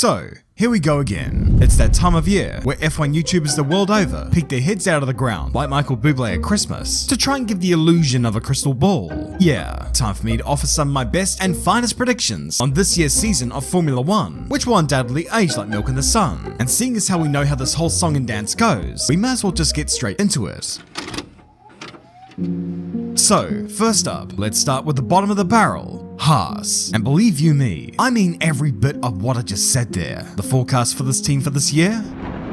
So, here we go again. It's that time of year where F1 YouTubers the world over peek their heads out of the ground, like Michael Bublé at Christmas, to try and give the illusion of a crystal ball. Yeah, time for me to offer some of my best and finest predictions on this year's season of Formula 1, which will undoubtedly age like milk in the sun. And seeing as how we know how this whole song and dance goes, we may as well just get straight into it. So, first up, let's start with the bottom of the barrel. Haas. And believe you me, I mean every bit of what I just said there. The forecast for this team for this year?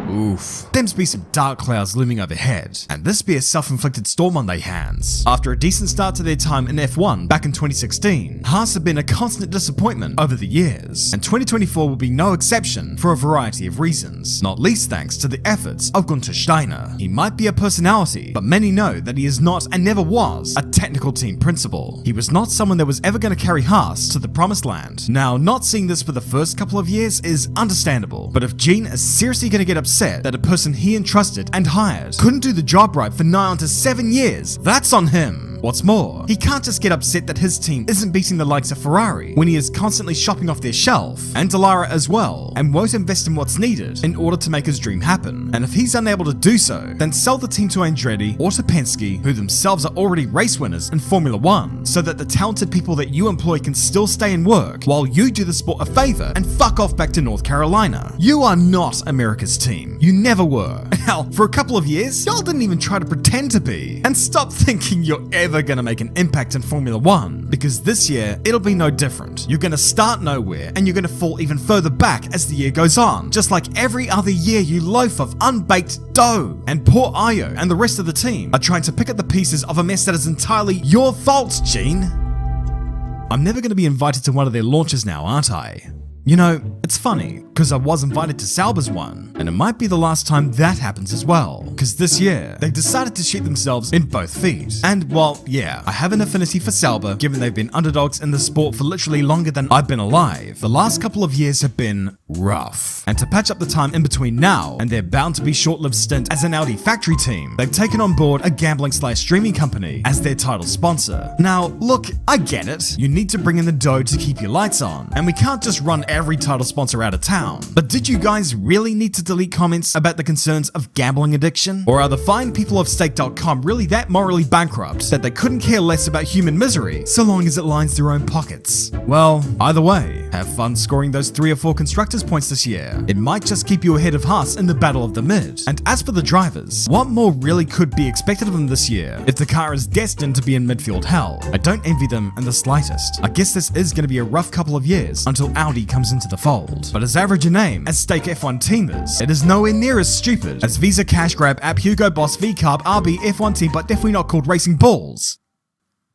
Oof. Thems be some dark clouds looming overhead, and this be a self-inflicted storm on their hands. After a decent start to their time in F1 back in 2016, Haas have been a constant disappointment over the years, and 2024 will be no exception for a variety of reasons, not least thanks to the efforts of Guenther Steiner. He might be a personality, but many know that he is not and never was a technical team principal. He was not someone that was ever going to carry Haas to the promised land. Now, not seeing this for the first couple of years is understandable, but if Gene is seriously going to get upset that a person he entrusted and hired couldn't do the job right for nigh on to 7 years, that's on him. What's more, he can't just get upset that his team isn't beating the likes of Ferrari when he is constantly shopping off their shelf, and Dallara as well, and won't invest in what's needed in order to make his dream happen. And if he's unable to do so, then sell the team to Andretti or to Penske, who themselves are already race winners in Formula 1, so that the talented people that you employ can still stay and work while you do the sport a favor and fuck off back to North Carolina. You are not America's team. You never were. Hell, for a couple of years, y'all didn't even try to pretend to be. And stop thinking you're ever gonna make an impact in Formula 1, because this year it'll be no different. You're gonna start nowhere and you're gonna fall even further back as the year goes on, just like every other year. You loaf of unbaked dough, and poor Ayo and the rest of the team are trying to pick up the pieces of a mess that is entirely your fault, Gene. I'm never gonna be invited to one of their launches now, aren't I? You know, it's funny, because I was invited to Sauber's one, and it might be the last time that happens as well, because this year, they decided to shoot themselves in both feet. And, well, yeah, I have an affinity for Sauber, given they've been underdogs in the sport for literally longer than I've been alive. The last couple of years have been rough, and to patch up the time in between now and their bound to be short-lived stint as an Audi factory team, they've taken on board a gambling/streaming company as their title sponsor. Now, look, I get it. You need to bring in the dough to keep your lights on, and we can't just run every title sponsor out of town. But did you guys really need to delete comments about the concerns of gambling addiction? Or are the fine people of stake.com really that morally bankrupt that they couldn't care less about human misery so long as it lines their own pockets? Well, either way, have fun scoring those 3 or 4 constructors points this year. It might just keep you ahead of Haas in the battle of the mid. And as for the drivers, what more really could be expected of them this year if the car is destined to be in midfield hell? I don't envy them in the slightest. I guess this is going to be a rough couple of years until Audi comes into the fold, but as average a name as Stake F1 Team is, it is nowhere near as stupid as Visa Cash Grab App Hugo Boss VCARB RB F1 Team, but definitely not called Racing Balls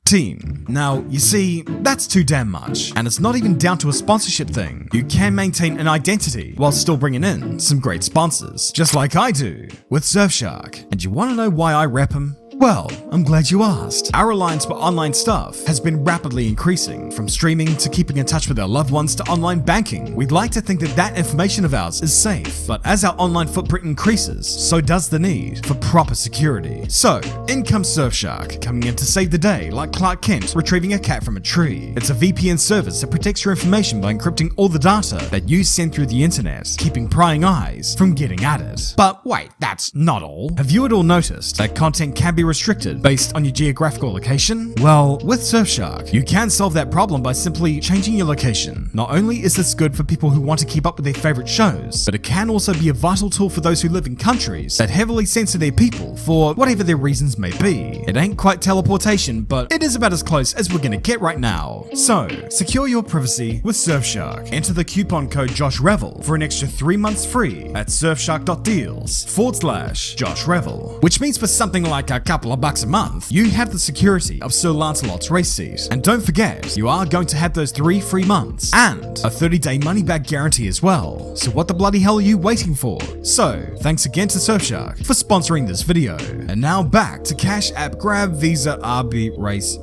Team. Now, you see, that's too damn much, and it's not even down to a sponsorship thing. You can maintain an identity while still bringing in some great sponsors, just like I do with Surfshark. And you want to know why I rep him? Well, I'm glad you asked. Our reliance for online stuff has been rapidly increasing, from streaming to keeping in touch with our loved ones to online banking. We'd like to think that that information of ours is safe, but as our online footprint increases, so does the need for proper security. So, in comes Surfshark, coming in to save the day like Clark Kent retrieving a cat from a tree. It's a VPN service that protects your information by encrypting all the data that you send through the internet, keeping prying eyes from getting at it. But wait, that's not all. Have you at all noticed that content can be restricted based on your geographical location? Well, with Surfshark, you can solve that problem by simply changing your location. Not only is this good for people who want to keep up with their favorite shows, but it can also be a vital tool for those who live in countries that heavily censor their people for whatever their reasons may be. It ain't quite teleportation, but it is about as close as we're gonna get right now. So, secure your privacy with Surfshark. Enter the coupon code Josh Revell for an extra 3 months free at surfshark.deals/Josh Revell, which means for something like a couple of bucks a month, you have the security of Sir Lancelot's race seat. And don't forget, you are going to have those 3 free months and a 30-day money-back guarantee as well. So what the bloody hell are you waiting for? So, thanks again to Surfshark for sponsoring this video. And now back to Cash App Grab Visa RB Race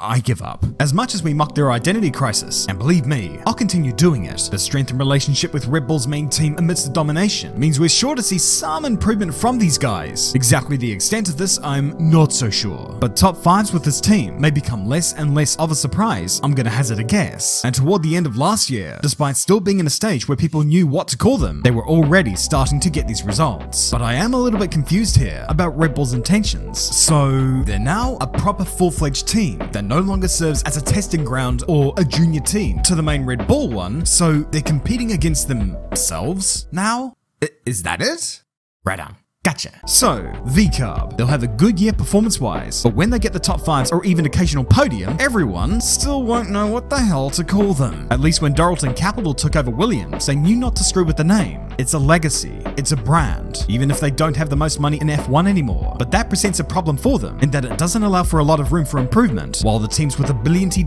I give up. As much as we mock their identity crisis, and believe me, I'll continue doing it, the strength and relationship with Red Bull's main team amidst the domination means we're sure to see some improvement from these guys. Exactly the extent of this, I'm not so sure. But top fives with this team may become less and less of a surprise, I'm gonna hazard a guess. And toward the end of last year, despite still being in a stage where people knew what to call them, they were already starting to get these results. But I am a little bit confused here about Red Bull's intentions. So they're now a proper full-fledged team that no longer serves as a testing ground or a junior team to the main Red Bull one, so they're competing against themselves now? Is that it? Right on. Gotcha. So, VCARB. They'll have a good year performance-wise, but when they get the top fives or even occasional podium, everyone still won't know what the hell to call them. At least when Dorilton Capital took over Williams, they knew not to screw with the name. It's a legacy, it's a brand, even if they don't have the most money in F1 anymore. But that presents a problem for them in that it doesn't allow for a lot of room for improvement, while the teams with $1 billion can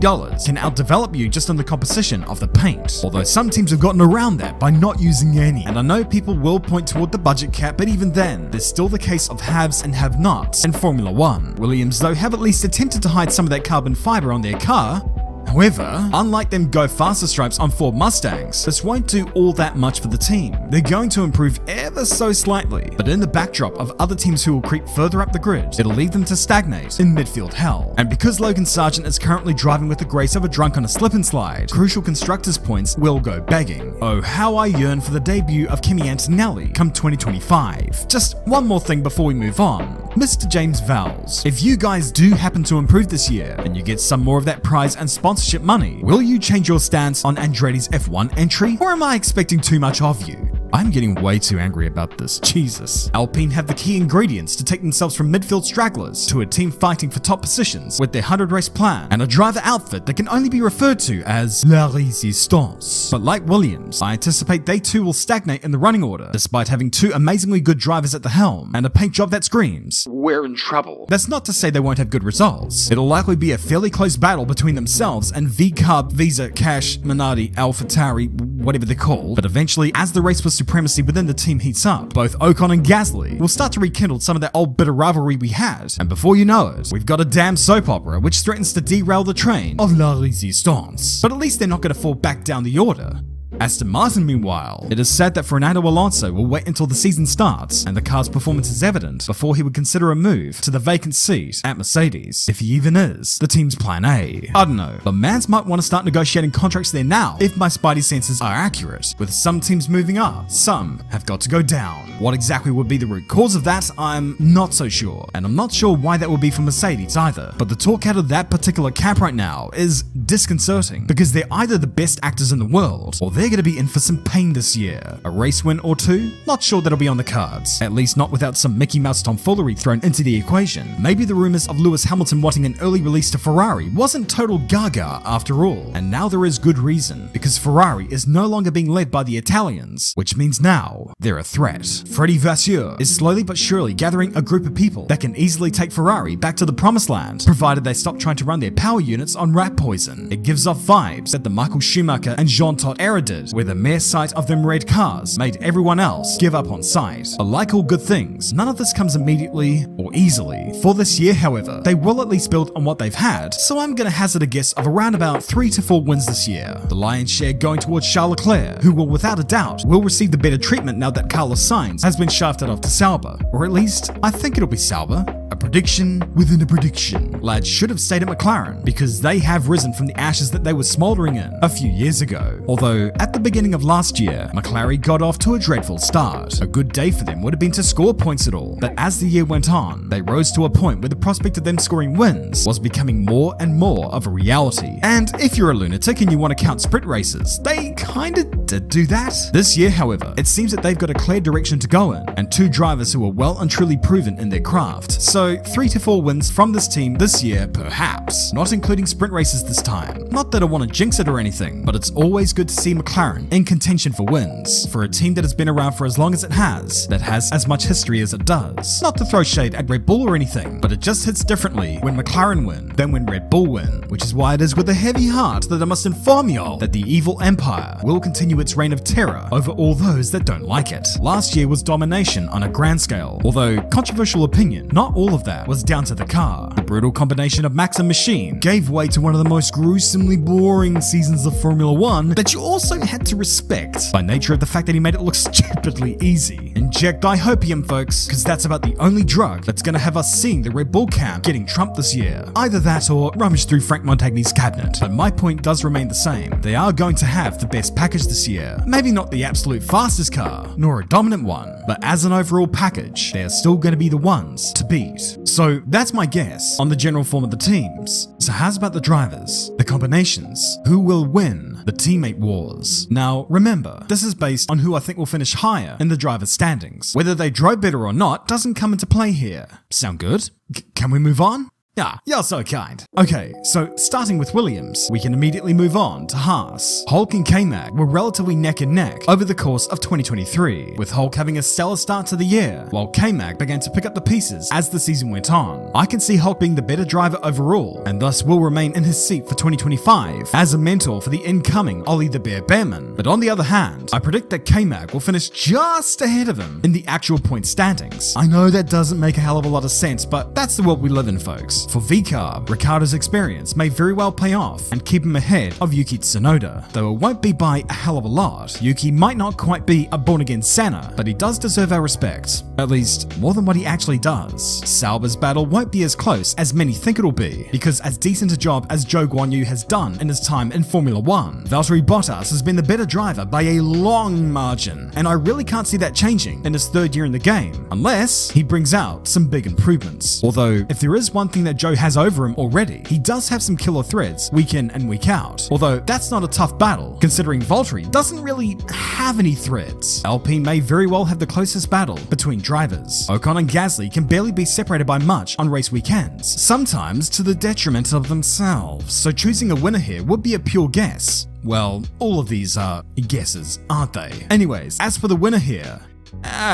outdevelop you just on the composition of the paint. Although some teams have gotten around that by not using any. And I know people will point toward the budget cap, but even then, there's still the case of haves and have-nots in Formula 1. Williams, though, have at least attempted to hide some of that carbon fiber on their car. However, unlike them go faster stripes on Ford Mustangs, this won't do all that much for the team. They're going to improve ever so slightly, but in the backdrop of other teams who will creep further up the grid, it'll leave them to stagnate in midfield hell. And because Logan Sargeant is currently driving with the grace of a drunk on a slip and slide, crucial constructors' points will go begging. Oh, how I yearn for the debut of Kimi Antonelli come 2025. Just one more thing before we move on. Mr. James Vowles, if you guys do happen to improve this year and you get some more of that prize and sponsorship money, will you change your stance on Andretti's F1 entry? Or am I expecting too much of you? I'm getting way too angry about this, Jesus. Alpine have the key ingredients to take themselves from midfield stragglers to a team fighting for top positions with their 100 race plan and a driver outfit that can only be referred to as La Résistance. But like Williams, I anticipate they too will stagnate in the running order, despite having two amazingly good drivers at the helm and a paint job that screams, "We're in trouble." That's not to say they won't have good results. It'll likely be a fairly close battle between themselves and VCARB, Visa, Cash, Minardi, AlphaTauri, whatever they're called. But eventually, as the race for supremacy within the team heats up, both Ocon and Gasly will start to rekindle some of that old bitter rivalry we had, and before you know it, we've got a damn soap opera which threatens to derail the train of La Resistance. But at least they're not going to fall back down the order. Aston Martin, meanwhile, it is said that Fernando Alonso will wait until the season starts and the car's performance is evident before he would consider a move to the vacant seat at Mercedes, if he even is the team's plan A. I don't know, but Mans might want to start negotiating contracts there now if my spidey senses are accurate. With some teams moving up, some have got to go down. What exactly would be the root cause of that, I'm not so sure, and I'm not sure why that would be for Mercedes either. But the talk out of that particular camp right now is disconcerting because they're either the best actors in the world or they're going to be in for some pain this year. A race win or two? Not sure that'll be on the cards. At least not without some Mickey Mouse tomfoolery thrown into the equation. Maybe the rumors of Lewis Hamilton wanting an early release to Ferrari wasn't total gaga after all. And now there is good reason, because Ferrari is no longer being led by the Italians, which means now they're a threat. Freddy Vasseur is slowly but surely gathering a group of people that can easily take Ferrari back to the promised land, provided they stop trying to run their power units on rat poison. It gives off vibes that the Michael Schumacher and Jean Todt era did, where the mere sight of them red cars made everyone else give up on sight. But like all good things, none of this comes immediately or easily. For this year, however, they will at least build on what they've had, so I'm going to hazard a guess of around about 3 to 4 wins this year. The lion's share going towards Charles Leclerc, who will without a doubt will receive the better treatment now that Carlos Sainz has been shafted off to Sauber. Or at least, I think it'll be Sauber. A prediction within a prediction. Lads should have stayed at McLaren, because they have risen from the ashes that they were smouldering in a few years ago. Although, at the beginning of last year, McLaren got off to a dreadful start. A good day for them would have been to score points at all, but as the year went on, they rose to a point where the prospect of them scoring wins was becoming more and more of a reality. And if you're a lunatic and you want to count sprint races, they kinda did do that. This year, however, it seems that they've got a clear direction to go in, and two drivers who are well and truly proven in their craft. So 3 to 4 wins from this team this year, perhaps, not including sprint races this time. Not that I want to jinx it or anything, but it's always good to see McLaren in contention for wins, for a team that has been around for as long as it has, that has as much history as it does. Not to throw shade at Red Bull or anything, but it just hits differently when McLaren win than when Red Bull win, which is why it is with a heavy heart that I must inform y'all that the evil empire will continue its reign of terror over all those that don't like it. Last year was domination on a grand scale, although controversial opinion, not all of that was down to the car. The brutal combination of Max and Machine gave way to one of the most gruesomely boring seasons of Formula 1 that you also had to respect by nature of the fact that he made it look stupidly easy. Inject dihopium, folks, because that's about the only drug that's going to have us seeing the Red Bull camp getting trumped this year. Either that or rummage through Frank Montagne's cabinet. But my point does remain the same. They are going to have the best package this year. Maybe not the absolute fastest car, nor a dominant one, but as an overall package, they are still going to be the ones to beat. So that's my guess on the general form of the teams. So how's about the drivers, the combinations, who will win the teammate wars? Now remember, this is based on who I think will finish higher in the driver's standings. Whether they drove better or not doesn't come into play here. Sound good? Can we move on? Ah, you're so kind. Okay, so starting with Williams, we can immediately move on to Haas. Hulk and K-Mac were relatively neck and neck over the course of 2023, with Hulk having a stellar start to the year, while K-Mac began to pick up the pieces as the season went on. I can see Hulk being the better driver overall, and thus will remain in his seat for 2025 as a mentor for the incoming Ollie the Bear Bearman. But on the other hand, I predict that K-Mac will finish just ahead of him in the actual point standings. I know that doesn't make a hell of a lot of sense, but that's the world we live in, folks. For VCARB, Ricciardo's experience may very well pay off and keep him ahead of Yuki Tsunoda, though it won't be by a hell of a lot. Yuki might not quite be a born-again Senna, but he does deserve our respect, at least more than what he actually does. Sauber's battle won't be as close as many think it'll be, because as decent a job as Zhou Guan Yu has done in his time in Formula 1, Valtteri Bottas has been the better driver by a long margin, and I really can't see that changing in his third year in the game, unless he brings out some big improvements. Although, if there is one thing that Zhou has over him already, he does have some killer threads week in and week out, although that's not a tough battle considering Valtteri doesn't really have any threads. Alpine may very well have the closest battle between drivers. Ocon and Gasly can barely be separated by much on race weekends, sometimes to the detriment of themselves, so choosing a winner here would be a pure guess. Well, all of these are guesses, aren't they? Anyways, as for the winner here,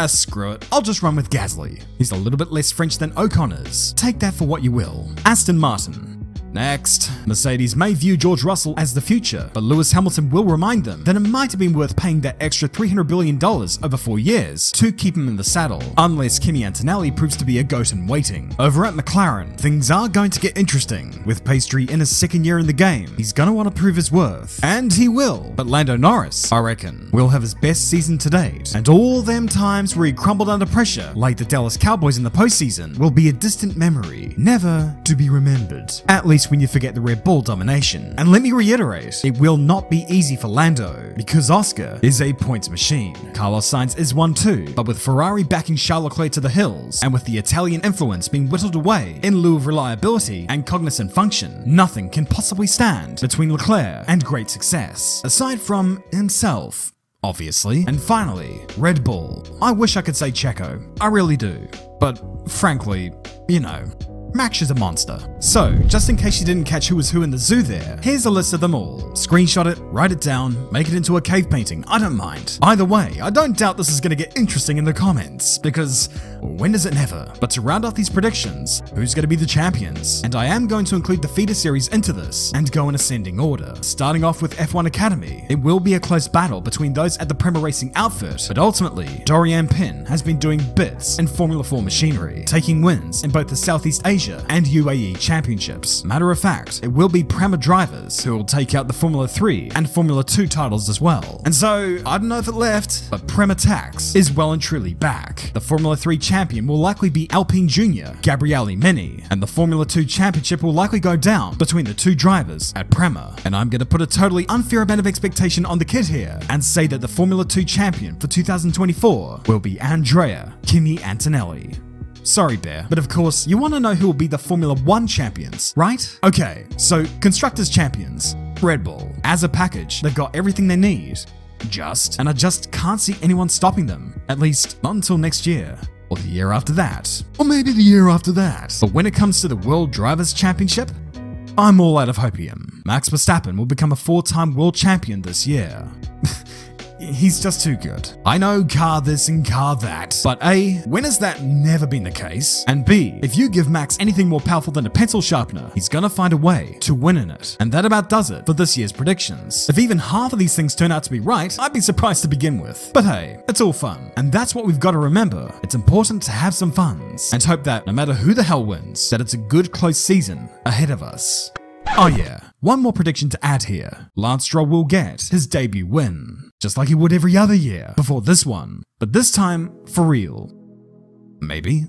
screw it. I'll just run with Gasly. He's a little bit less French than Ocon is. Take that for what you will. Aston Martin. Next. Mercedes may view George Russell as the future, but Lewis Hamilton will remind them that it might have been worth paying that extra $300 billion over 4 years to keep him in the saddle, unless Kimi Antonelli proves to be a goat in waiting. Over at McLaren, things are going to get interesting. With Pastry in his second year in the game, he's going to want to prove his worth. And he will. But Lando Norris, I reckon, will have his best season to date. And all them times where he crumbled under pressure, like the Dallas Cowboys in the postseason, will be a distant memory, never to be remembered. At least when you forget the Red Bull domination. And let me reiterate, it will not be easy for Lando, because Oscar is a points machine. Carlos Sainz is one too, but with Ferrari backing Charles Leclerc to the hills, and with the Italian influence being whittled away in lieu of reliability and cognizant function, nothing can possibly stand between Leclerc and great success, aside from himself, obviously. And finally, Red Bull. I wish I could say Checo, I really do, but frankly, you know, Max is a monster. So, just in case you didn't catch who was who in the zoo there, here's a list of them all. Screenshot it, write it down, make it into a cave painting, I don't mind. Either way, I don't doubt this is going to get interesting in the comments, because when does it never? But to round off these predictions, who's going to be the champions? And I am going to include the feeder series into this, and go in ascending order. Starting off with F1 Academy, it will be a close battle between those at the Prema Racing outfit, but ultimately, Dorian Pin has been doing bits in Formula 4 machinery, taking wins in both the Southeast Asia and UAE championships. Matter of fact, it will be Prema drivers who will take out the Formula 3 and Formula 2 titles as well. And so, I don't know if it left, but Prema Tax is well and truly back. The Formula 3 champion will likely be Alpine Junior, Gabriele Mini, and the Formula 2 championship will likely go down between the two drivers at Prema. And I'm going to put a totally unfair amount of expectation on the kid here and say that the Formula 2 champion for 2024 will be Andrea Kimi Antonelli. Sorry, Bear, but of course, you want to know who will be the Formula 1 champions, right? Okay, so Constructors champions, Red Bull. As a package, they've got everything they need, and I just can't see anyone stopping them, at least not until next year. Or the year after that. Or maybe the year after that. But when it comes to the World Drivers' Championship, I'm all out of hopium. Max Verstappen will become a 4-time world champion this year. he's just too good. I know, car this and car that, but A, when has that never been the case? And B, if you give Max anything more powerful than a pencil sharpener, he's gonna find a way to win in it. And that about does it for this year's predictions. If even half of these things turn out to be right, I'd be surprised to begin with. But hey, it's all fun. And that's what we've got to remember. It's important to have some funs and hope that no matter who the hell wins, that it's a good close season ahead of us. Oh yeah, one more prediction to add here. Lance Stroll will get his debut win, just like he would every other year before this one, but this time for real. Maybe.